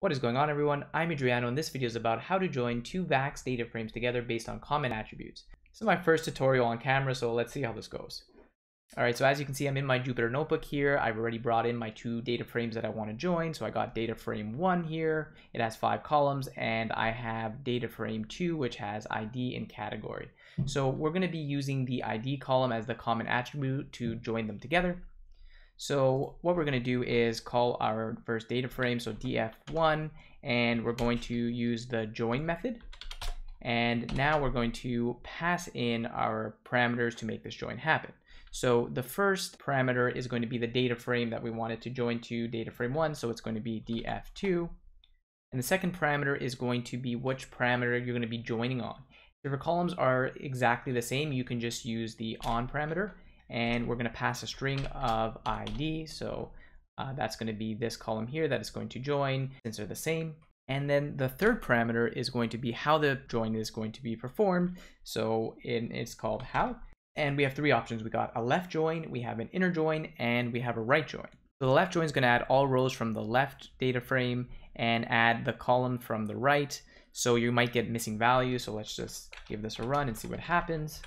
What is going on, everyone? I'm Adriano, and this video is about how to join two Vaex data frames together based on common attributes. This is my first tutorial on camera, so let's see how this goes. All right, so as you can see, I'm in my Jupyter notebook here. I've already brought in my two data frames that I want to join. So I got data frame 1 here. It has 5 columns, and I have data frame 2, which has ID and category. So we're going to be using the ID column as the common attribute to join them together. So what we're going to do is call our first data frame, so df1, and we're going to use the join method. And now we're going to pass in our parameters to make this join happen. So the first parameter is going to be the data frame that we wanted to join to data frame 1, so it's going to be df2. And the second parameter is going to be which parameter you're going to be joining on. If your columns are exactly the same, you can just use the on parameter. And we're going to pass a string of ID. So that's going to be this column here that is going to join, since they're the same. And then the third parameter is going to be how the join is going to be performed. So it's called how. And we have 3 options. We got a left join, we have an inner join, and we have a right join. So the left join is going to add all rows from the left data frame and add the column from the right. So you might get missing values. So let's just give this a run and see what happens.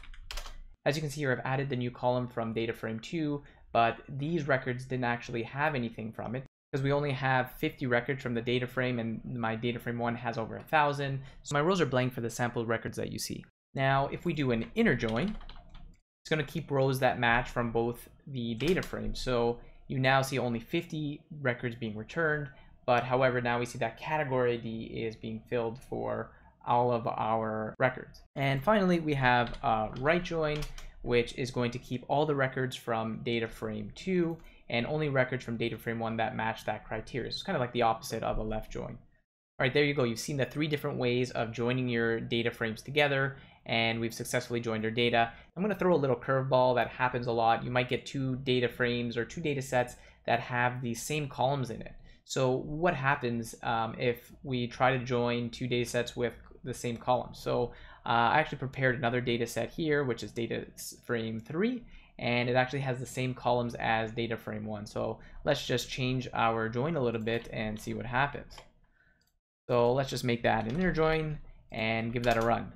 As you can see here, I've added the new column from data frame 2, but these records didn't actually have anything from it because we only have 50 records from the data frame, and my data frame 1 has over 1,000. So my rows are blank for the sample records that you see. Now, if we do an inner join, it's going to keep rows that match from both the data frames. So you now see only 50 records being returned, but however, now we see that category ID is being filled for all of our records. And finally, we have a right join, which is going to keep all the records from data frame 2 and only records from data frame 1 that match that criteria. So it's kind of like the opposite of a left join. All right, there you go. You've seen the 3 different ways of joining your data frames together, and we've successfully joined our data. I'm going to throw a little curveball that happens a lot. You might get 2 data frames or 2 data sets that have the same columns in it. So what happens if we try to join 2 data sets with the same column? So I actually prepared another data set here, which is data frame 3, and it actually has the same columns as data frame 1. So let's just change our join a little bit and see what happens. So let's just make that an inner join and give that a run.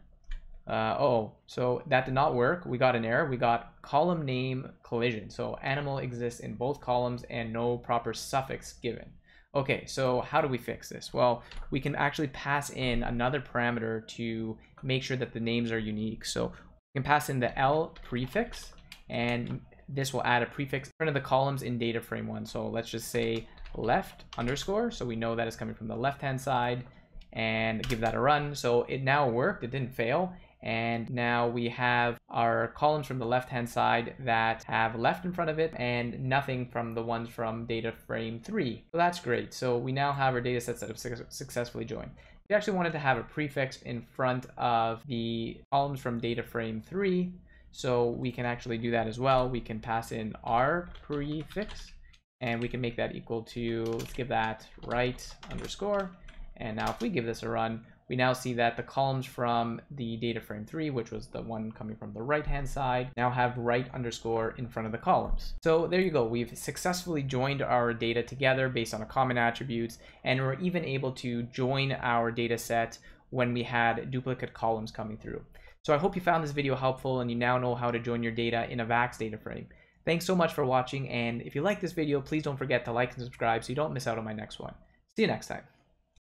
So that did not work. We got an error. We got column name collision. So animal exists in both columns and no proper suffix given. Okay, so how do we fix this? Well, we can actually pass in another parameter to make sure that the names are unique. So we can pass in the L prefix, and this will add a prefix in front of the columns in data frame 1. So let's just say left underscore, so we know that it's coming from the left-hand side, and give that a run. So it now worked, it didn't fail. And now we have our columns from the left-hand side that have left in front of it and nothing from the ones from data frame 3. So that's great. So we now have our data sets that have successfully joined. We actually wanted to have a prefix in front of the columns from data frame 3. So we can actually do that as well. We can pass in our prefix, and we can make that equal to, let's give that right underscore. And now if we give this a run, we now see that the columns from the data frame 3, which was the one coming from the right-hand side, now have right underscore in front of the columns. So there you go. We've successfully joined our data together based on a common attributes, and we're even able to join our data set when we had duplicate columns coming through. So I hope you found this video helpful and you now know how to join your data in a Vaex data frame. Thanks so much for watching, and if you like this video, please don't forget to like and subscribe so you don't miss out on my next one. See you next time.